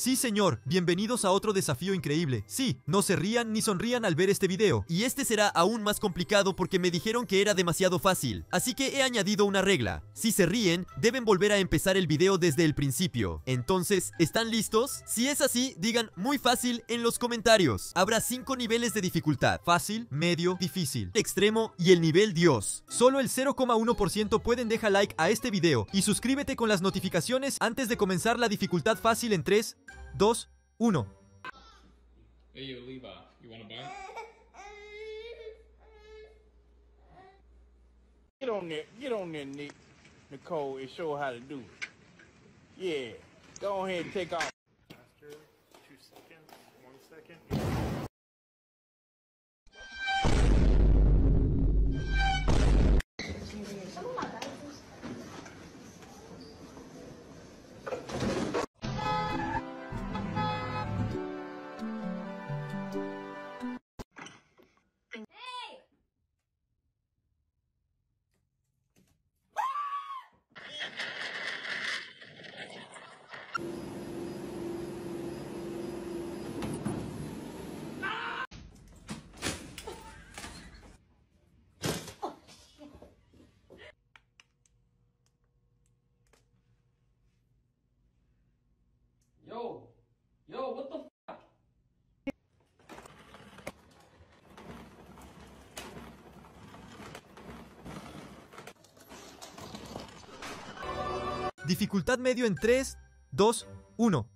Sí, señor, bienvenidos a otro desafío increíble. Sí, no se rían ni sonrían al ver este video. Y este será aún más complicado porque me dijeron que era demasiado fácil. Así que he añadido una regla. Si se ríen, deben volver a empezar el video desde el principio. Entonces, ¿están listos? Si es así, digan muy fácil en los comentarios. Habrá 5 niveles de dificultad: fácil, medio, difícil, extremo y el nivel Dios. Solo el 0,1% pueden dejar like a este video y suscríbete con las notificaciones antes de comenzar la dificultad fácil en 3, 2, 1. Hey, you, Levi, you wanna buy? Get on there, Nicole, and show her how to do. Yeah, go ahead and take off. After 2 seconds, 1 second. Yo, what the fuck? Dificultad medio en 3, 2, 1.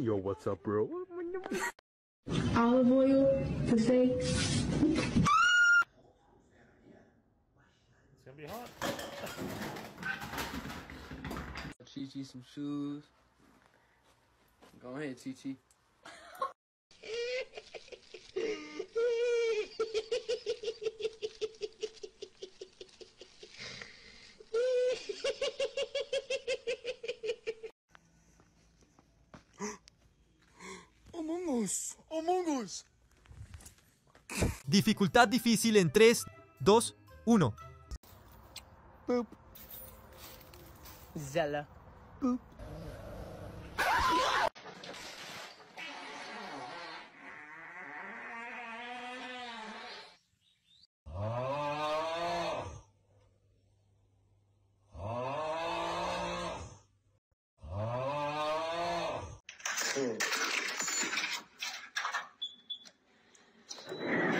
Yo, what's up, bro? Olive oil for steaks. It's gonna be hot. Chi-Chi some shoes. Go ahead, Chi-Chi. Among Us. Dificultad difícil en 3, 2, 1. Boop. Zella. Boop.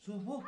Sos vos,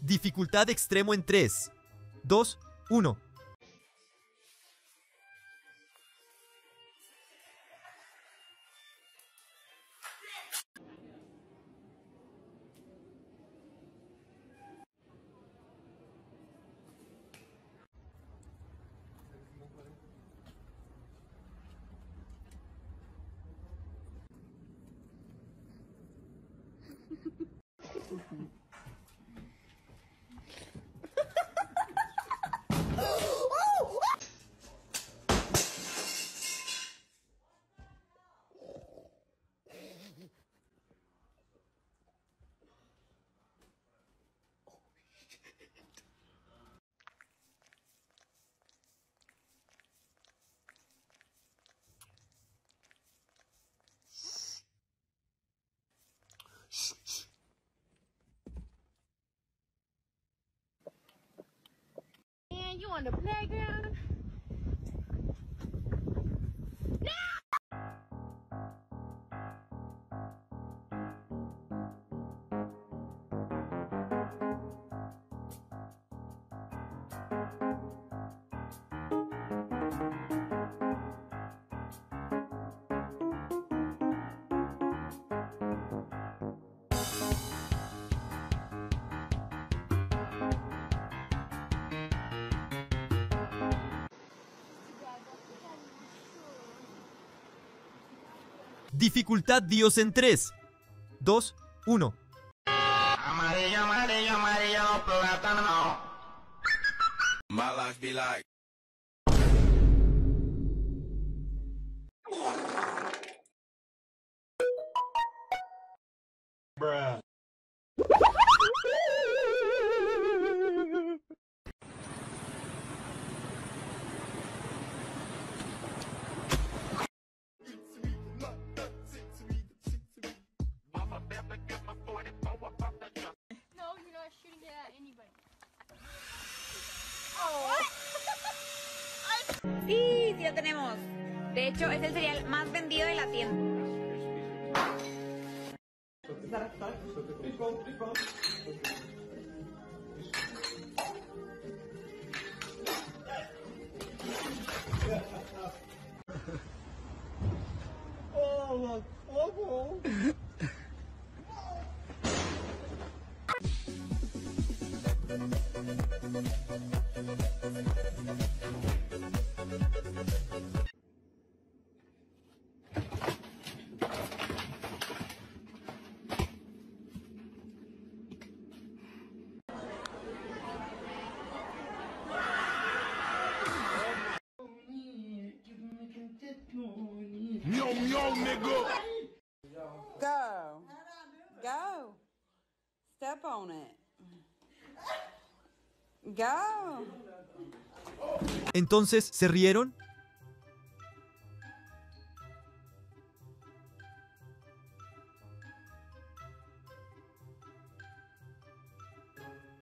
Dificultad extremo en 3, 2, 1. You on the playground? No! Dificultad Dios en 3, 2, 1. Amarillo, amarillo, amarillo, plátano. My life be like. Bruh. Sí, ya tenemos. De hecho, es el cereal más vendido de la tienda. Go. Go. Step on it. Go. Entonces, ¿se rieron?